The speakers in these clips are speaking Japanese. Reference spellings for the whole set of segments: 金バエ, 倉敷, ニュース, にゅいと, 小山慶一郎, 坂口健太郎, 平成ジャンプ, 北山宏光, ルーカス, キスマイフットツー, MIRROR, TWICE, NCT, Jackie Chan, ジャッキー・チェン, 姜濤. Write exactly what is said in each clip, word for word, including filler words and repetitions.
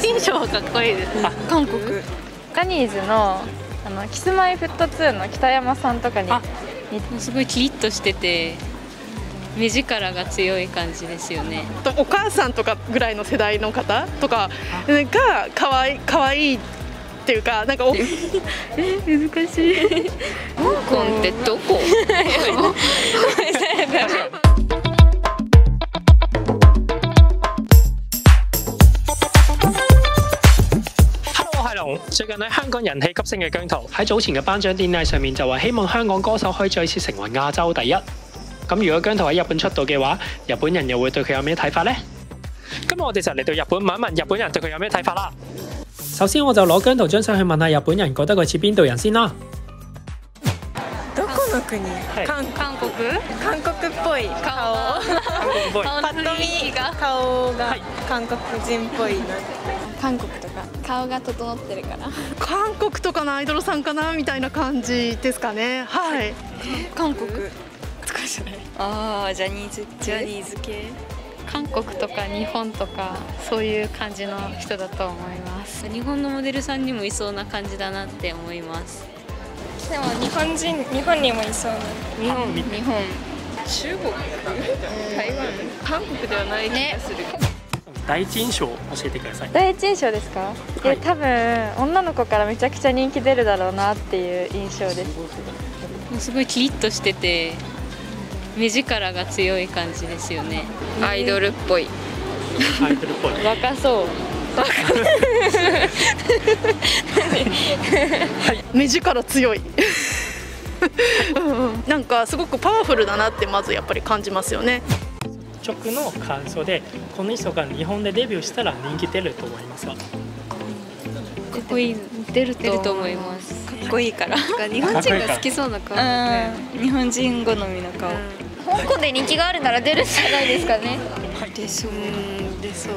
新章はかっこいいです。韓国ガニーズのあのキスマイフットツーの北山さんとかにすごいキリッとしてて目力が強い感じですよね。お母さんとかぐらいの世代の方とかがかわいい、かわいいっていうか、なんかおえ難しい。香港ってどこ？最近喺香港人氣急升嘅姜濤喺早前嘅頒獎典禮上面就話希望香港歌手可以再次成為亞洲第一。咁如果姜濤喺日本出道嘅話，日本人又會對佢有咩睇法呢？今日我哋就嚟到日本問一問日本人對佢有咩睇法啦。首先我就攞姜濤張相去問下日本人覺得佢似邊度人先啦。どこの國？韓國？韓國っぽい顔。パッと見顔が韓国人っぽいな。韓国とか顔が整ってるから韓国とかのアイドルさんかなみたいな感じですかね。はい。韓国とかじゃない。ああ、ジャニーズジャニーズ系。韓国とか日本とかそういう感じの人だと思います。日本のモデルさんにもいそうな感じだなって思います。でも日本人日本にもいそうな。日本日本中国台湾韓国ではない気がする。ね第一印象教えてください。第一印象ですか？え、はい、多分女の子からめちゃくちゃ人気出るだろうなっていう印象です。もうすごいキリッとしてて目力が強い感じですよね。アイドルっぽい。アイドルっぽい。若そう。目力強い。なんかすごくパワフルだなってまずやっぱり感じますよね。率直の感想でこの人が日本でデビューしたら人気出ると思いますか？かっこいい出ると思います。かっこいいから日本人が好きそうな顔、日本人好みの顔、香港で人気があるなら出るんじゃないですかね。出そう出そう。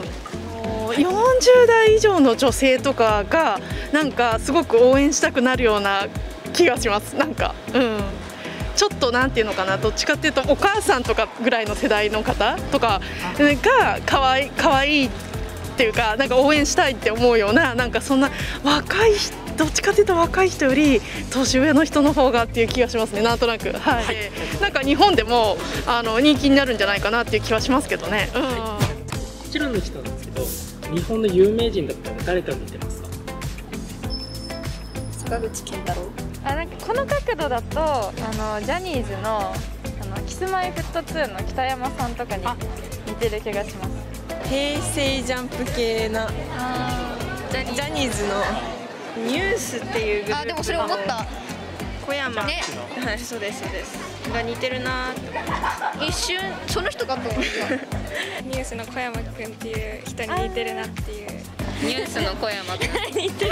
よんじゅうだい以上の女性とかがなんかすごく応援したくなるような気がします。なんかうんちょっとなんていうのかな、どっちかっていうとお母さんとかぐらいの世代の方とかがかわいい、かわいいっていうかなんか応援したいって思うような、なんかそんな若い人、どっちかっていうと若い人より年上の人の方がっていう気がしますね。なんとなく、はい、はい、なんか日本でもあの人気になるんじゃないかなっていう気はしますけどね。うん、はい、こちらの人なんですけど、日本の有名人だったら誰か見てますか？坂口健太郎。あ、なんかこの角度だとあのジャニーズのキスマイフットツーの北山さんとかに似てる気がします。平成ジャンプ系なジャニーズのニュースっていうグループの、あ、でもそれ思った小山ね、はい、そうですそうですが似てるなって一瞬その人かと思った。ニュースの小山君っていう人に似てるなっていう。ニュースの小山君似てる。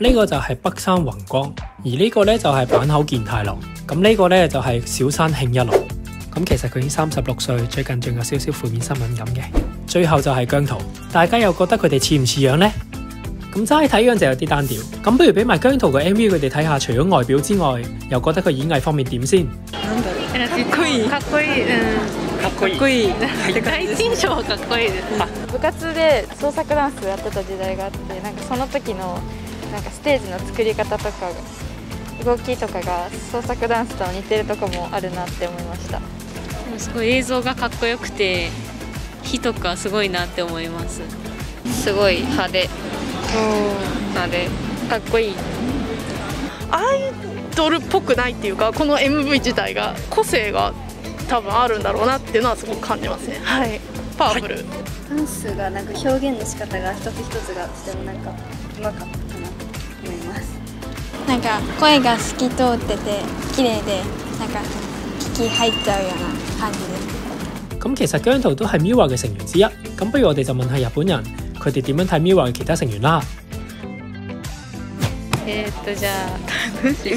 呢個就係北山宏光，而呢個咧就係坂口健太郎。咁呢個咧就係小山慶一郎。咁其實佢已經三十六歲，最近仲有少少負面新聞咁嘅。最後就係姜濤，大家又覺得佢哋似唔似樣呢？咁齋睇樣就有啲單調。咁不如俾埋姜濤個 M V 佢哋睇下，除咗外表之外，又覺得佢演藝方面點先？かっこいい。第一印象はかっこいいです。部活で創作ダンスやってた時代があって、なんかその時のなんかステージの作り方とか動きとかが創作ダンスと似てるとこもあるなって思いました。でもすごい映像がかっこよくて火とかすごいなって思います。すごい派手。派手。かっこいい。アイドルっぽくないっていうか、この エムブイ 自体が個性が。多分あるんだろうなっていうのはすごく感じますね。はい、パワフル。ダンスがなんか表現の仕方が一つ一つがとてもなんかうまかったなと思います。なんか声が透き通ってて綺麗でなんか聞き入っちゃうような感じです。咁其實姜濤都係 MIRROR 嘅成員之一。咁不如我哋就問下日本人，佢哋點樣睇 MIRROR 嘅其他成員啦。えっとじゃあ楽しみ。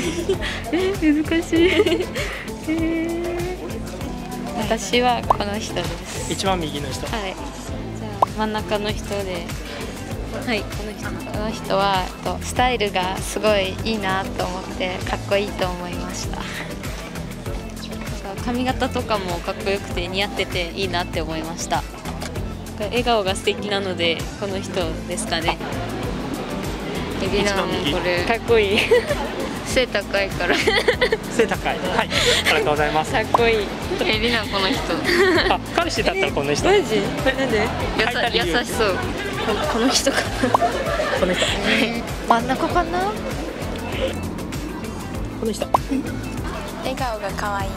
えー、難しい。えー私はこの人です。一番右の人。はい。じゃあ真ん中の人で、はい。この人。この人はとスタイルがすごいいいなと思ってかっこいいと思いました。髪型とかもかっこよくて似合ってていいなって思いました。か笑顔が素敵なのでこの人ですかね。エビナもこれかっこいい。背高いから。背高い。はい。ありがとうございます。かっこいい。エビナこの人。あ、彼氏だったらこの人。マジ？なんで？優しそう。この人か。この人。真ん中かな？この人。笑顔が可愛い。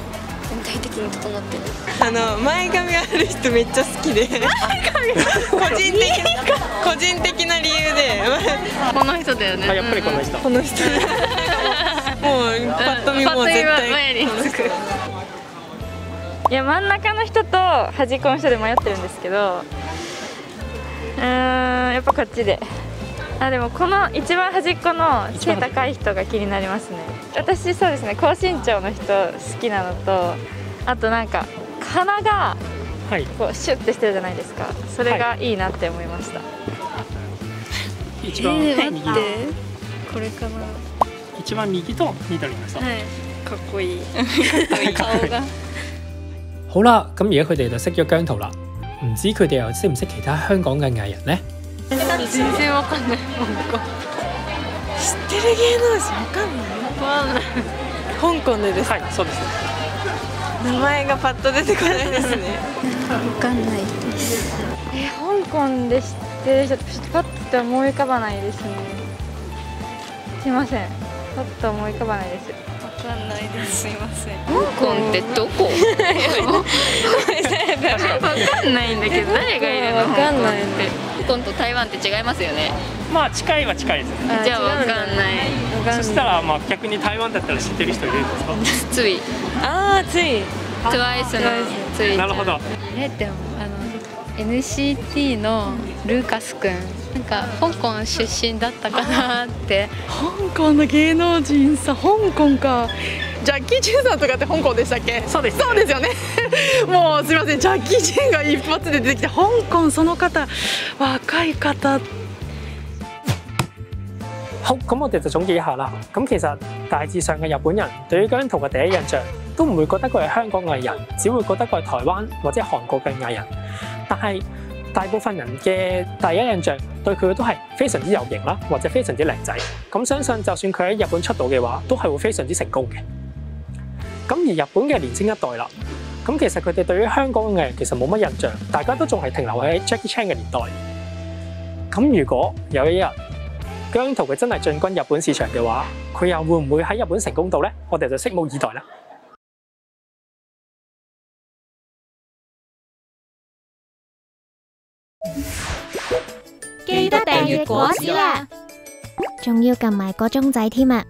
全体的に整ってる。あの前髪ある人めっちゃ好きで。個人的な個人的な理由でこの人だよね。やっぱりこの人。この人。もうパッと見もう絶対前につく。いや真ん中の人と端っこの人で迷ってるんですけど、うんやっぱこっちで。あでもこの一番端っこの背高い人が気になりますね。私そうですね、高身長の人好きなのと、あとなんか鼻がこうシュッてしてるじゃないですか。それがいいなって思いました。はい、一番右の、これかな。一番右と緑の人。はい、かっこいい。顔が。好啦，咁而家佢哋就識咗姜濤啦。唔知佢哋又識唔識其他香港嘅藝人呢？全然わかんない。香港知ってる芸能人わかんない。香港でです。はい、そうです。名前がパッと出てこないですね。わかんないです。え、香港で知ってる人ちょっとパッと思い浮かばないですね。すいません。パッと思い浮かばないです。わかんないです。すいません。香港ってどこ？わかんないんだけど誰がいるの？わかんないって。香港と台湾って違いますよね。まあ近いは近いです。じゃあわかんない。そしたらまあ逆に台湾だったら知ってる人いるんですか。つい。ああつい。トワイスのつい。なるほど。えでもあの エヌシーティー のルーカス君なんか香港出身だったかなって。香港の芸能人さ、香港か。ジャッキー・チェンさんとかって香港でしたっけ？そうです。そうですよね。もうすみません、ジャッキー・チェンが一発で出てきて、香港その方若い方。好，咁我哋就總結一下啦。咁其實大致上嘅日本人對於姜濤嘅第一印象都唔會覺得佢係香港藝人，只會覺得佢係台灣或者韓國嘅藝人。但係大部分人嘅第一印象對佢都係非常之有型啦，或者非常之靚仔。咁相信就算佢喺日本出道嘅話，都係會非常之成功嘅。咁而日本嘅年青一代啦，咁其實佢哋對於香港嘅藝人其實冇乜印象，大家都仲係停留喺 Jackie Chan 嘅年代。咁如果有一日姜濤佢真係進軍日本市場嘅話，佢又會唔會喺日本成功到呢？我哋就拭目以待啦。記得訂閱果子啦，仲要撳埋個鐘仔添啊！